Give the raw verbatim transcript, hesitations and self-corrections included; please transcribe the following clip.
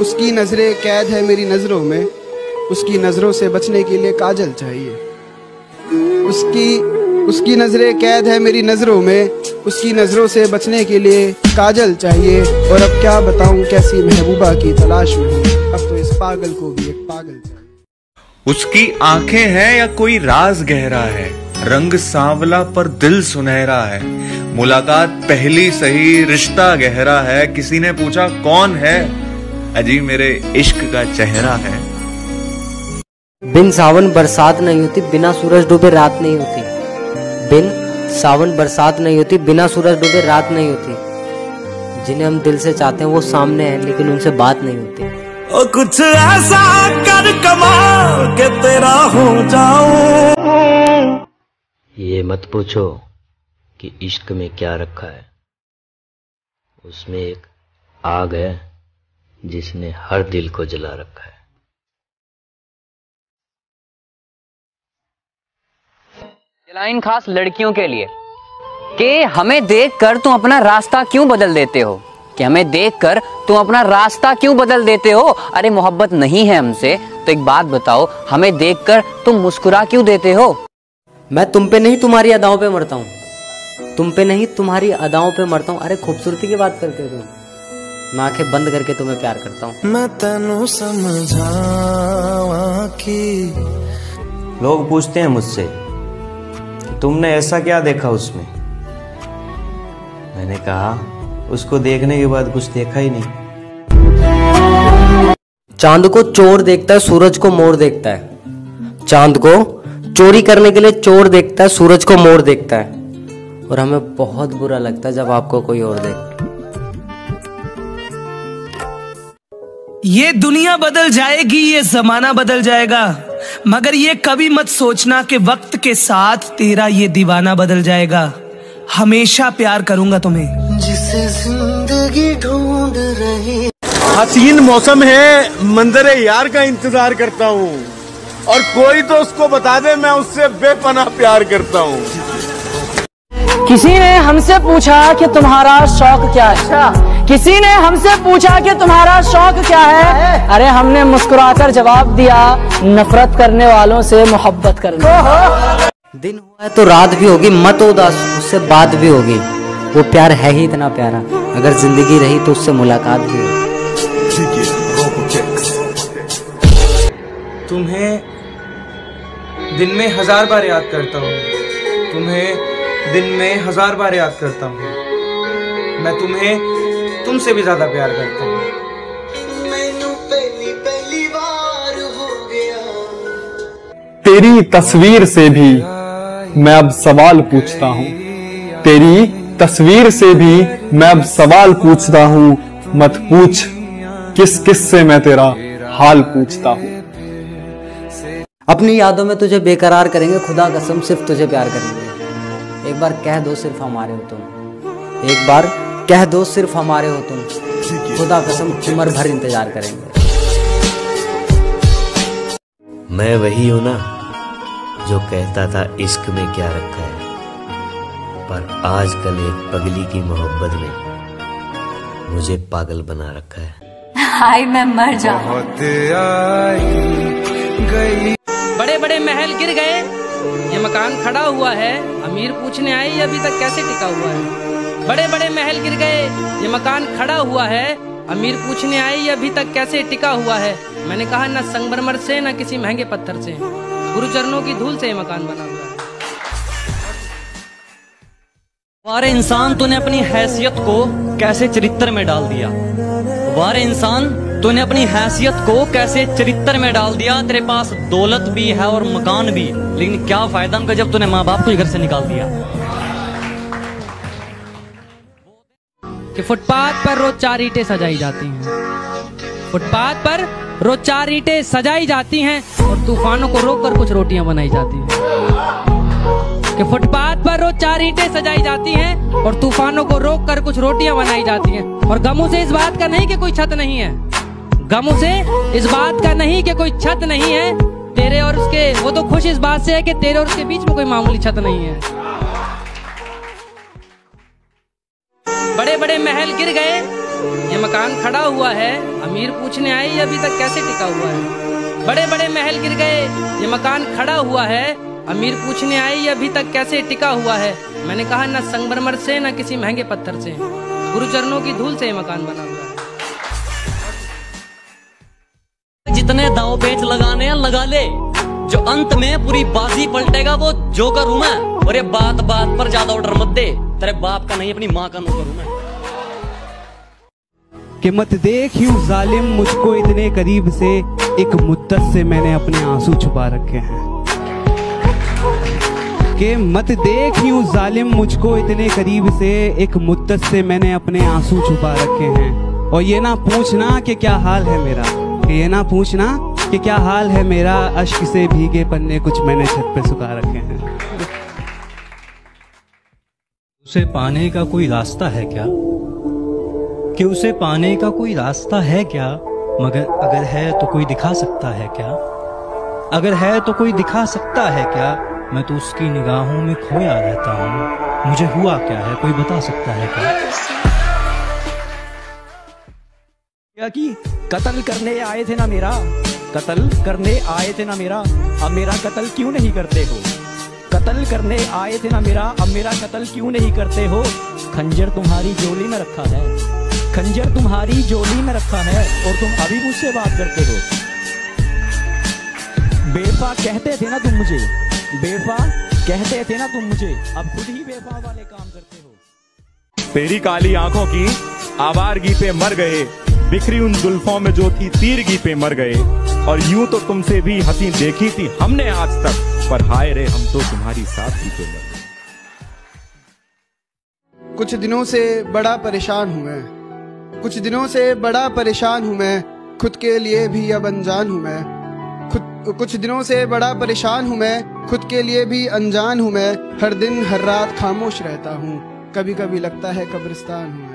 उसकी नजरें कैद है मेरी नजरों में, उसकी नजरों से बचने के लिए काजल चाहिए। उसकी उसकी नजरें कैद है मेरी नजरों में, उसकी नजरों से बचने के लिए काजल चाहिए। और अब क्या बताऊं कैसी महबूबा की तलाश में हूं, अब तो इस पागल को भी एक पागल चाहिए। उसकी आंखें हैं या कोई राज गहरा है, रंग सांवला पर दिल सुनहरा है। मुलाकात पहली सही रिश्ता गहरा है, किसी ने पूछा कौन है, अजी मेरे इश्क का चेहरा है। बिन सावन बरसात नहीं होती, बिना सूरज डूबे रात नहीं होती। बिन सावन बरसात नहीं होती, बिना सूरज डूबे रात नहीं होती। जिन्हें हम दिल से चाहते हैं वो सामने हैं, लेकिन उनसे बात नहीं होती। ओ कुछ ऐसा कर कमाल के तेरा हो जाऊं। ये मत पूछो कि इश्क में क्या रखा है, उसमें एक आग है जिसने हर दिल को जला रखा है। ये लाइन खास लड़कियों के लिए कि हमें देखकर तुम अपना रास्ता क्यों बदल देते हो, कि हमें देखकर तुम अपना रास्ता क्यों बदल देते हो। अरे मोहब्बत नहीं है हमसे तो एक बात बताओ, हमें देखकर तुम मुस्कुरा क्यों देते हो। मैं तुम पे नहीं तुम्हारी अदाओं पे मरता हूँ, तुम पे नहीं तुम्हारी अदाओं पे मरता हूँ। अरे खूबसूरती की बात करते हो तुम, मैं आंखें बंद करके तुम्हें प्यार करता हूँ। मैं तनु समझावा कि लोग पूछते हैं मुझसे तुमने ऐसा क्या देखा उसमें, मैंने कहा उसको देखने के बाद कुछ देखा ही नहीं। चांद को चोर देखता है, सूरज को मोर देखता है। चांद को चोरी करने के लिए चोर देखता है, सूरज को मोर देखता है। और हमें बहुत बुरा लगता है जब आपको कोई और देख। ये दुनिया बदल जाएगी, ये जमाना बदल जाएगा, मगर ये कभी मत सोचना कि वक्त के साथ तेरा ये दीवाना बदल जाएगा। हमेशा प्यार करूंगा तुम्हें, जिसे जिंदगी ढूंढ रही। हसीन मौसम है, मंजरे यार का इंतजार करता हूँ, और कोई तो उसको बता दे मैं उससे बेपनाह प्यार करता हूँ। किसी ने हमसे पूछा कि तुम्हारा शौक क्या है, किसी ने हमसे पूछा कि तुम्हारा शौक क्या है। अरे हमने मुस्कुराकर जवाब दिया, नफरत करने वालों से मोहब्बत करना। दिन हुआ है तो रात भी होगी, मत उदास, उससे बात भी होगी। वो प्यार है ही इतना प्यारा, अगर जिंदगी रही तो उससे मुलाकात भी होगी। तुम्हें दिन में हजार बार याद करता हूँ, तुम्हें दिन में हजार बार याद करता हूँ। मैं तुम्हें तुमसे भी ज्यादा प्यार करता हूँ। तेरी तस्वीर से भी मैं अब सवाल पूछता हूँ, तेरी तस्वीर से भी मैं अब सवाल पूछता हूँ। मत पूछ किस किस से मैं तेरा हाल पूछता हूँ। अपनी यादों में तुझे बेकरार करेंगे, खुदा कसम सिर्फ तुझे प्यार करेंगे। एक बार कह दो सिर्फ हमारे हो तुम, एक बार कह दो सिर्फ हमारे हो तुम, खुदा कसम उम्र भर इंतजार करेंगे। मैं वही हूं ना जो कहता था इश्क में क्या रखा है, पर आजकल एक पगली की मोहब्बत ने मुझे पागल बना रखा है। हाय मैं मर जाऊं। बड़े बड़े महल गिर गए, ये मकान खड़ा हुआ है, अमीर पूछने आए ये अभी तक कैसे टिका हुआ है। बड़े बड़े महल गिर गए, ये मकान खड़ा हुआ है, अमीर पूछने आए ये अभी तक कैसे टिका हुआ है। मैंने कहा ना संगमरमर से ना किसी महंगे पत्थर से, गुरुचरणों की धूल से ये मकान बना हुआ है। वारे इंसान तूने अपनी हैसियत को कैसे चरित्र में डाल दिया, वारे इंसान तूने अपनी हैसियत को कैसे चरित्र में डाल दिया। तेरे पास दौलत भी है और मकान भी, लेकिन क्या फायदा उनका जब तूने माँ बाप को घर से निकाल दिया। कि फुटपाथ पर रोज चार ईंटें सजाई जाती हैं, फुटपाथ पर रोज चार ईंटें सजाई जाती हैं, और तूफानों को रोककर कुछ रोटियां बनाई जाती हैं। कि फुटपाथ पर रोज चार ईंटें सजाई जाती हैं, और तूफानों को रोककर कुछ रोटियां बनाई जाती हैं। और गम उसे इस बात का नहीं कि कोई छत नहीं है, गम उसे इस बात का नहीं कि कोई छत नहीं है। तेरे और उसके वो तो खुश इस बात से है कि तेरे और उसके बीच में कोई मामूली छत नहीं है। बड़े बड़े महल गिर गए, ये मकान खड़ा हुआ है, अमीर पूछने आए ये अभी तक कैसे टिका हुआ है। बड़े बड़े महल गिर गए, ये मकान खड़ा हुआ है, अमीर पूछने आए ये अभी तक कैसे टिका हुआ है। मैंने कहा न संगमरमर से न किसी महंगे पत्थर से, गुरुचरणों की धूल से ये मकान बना हुआ है। जितने दांव पेच लगाने हैं लगा ले, जो अंत में पूरी बाजी पलटेगा वो जोकर हूँ मैं। और ये बात बात पर ज्यादा ऑर्डर मत दे, तेरे बाप का नहीं अपनी माँ का नौकर हूँ मैं। कि मत देख यूं जालिम मुझको इतने करीब से, एक मुद्दत से मैंने अपने आंसू छुपा रखे हैं। कि मत देख यूं जालिम मुझको इतने करीब से, एक मुद्दत से मैंने अपने आंसू छुपा रखे हैं। और ये ना पूछना कि क्या हाल है मेरा, कि ये ना पूछना कि क्या हाल है मेरा, अश्क से भीगे पन्ने कुछ मैंने छत पे सुखा रखे हैं। उसे पाने का कोई रास्ता है क्या, कि उसे पाने का कोई रास्ता है क्या, मगर अगर है तो कोई दिखा सकता है क्या, अगर है तो कोई दिखा सकता है क्या। मैं तो उसकी निगाहों में खोया रहता हूँ, मुझे हुआ क्या है कोई बता सकता है क्या। कि कत्ल करने आए थे ना मेरा, कत्ल करने आए थे ना मेरा, अब मेरा कत्ल क्यों नहीं करते हो, कत्ल करने आए थे ना मेरा, अब मेरा कत्ल क्यों नहीं करते हो। खंजर तुम्हारी जोली में रखा है, खंजर तुम्हारी जोली में रखा है, और तुम अभी मुझसे बात करते हो। बेवफा कहते थे ना तुम मुझे, बेवफा कहते थे ना तुम मुझे, अब खुद ही बेवफा वाले काम करते हो। तेरी काली आंखों की आवारगी पे मर गए, बिखरी उन जुल्फों में जो थी तीरगी पे मर गए। और यूं तो तुमसे भी हंसी देखी थी हमने आज तक, पर हाय रे हम तो तुम्हारी साथ ही पे मर गए। कुछ दिनों से बड़ा परेशान हूं मैं, कुछ दिनों से बड़ा परेशान हूँ मैं, खुद के लिए भी अब अनजान हूँ मैं। खुद कुछ दिनों से बड़ा परेशान हूँ मैं, खुद के लिए भी अनजान हूँ मैं। हर दिन हर रात खामोश रहता हूँ, कभी कभी लगता है कब्रिस्तान हूँ।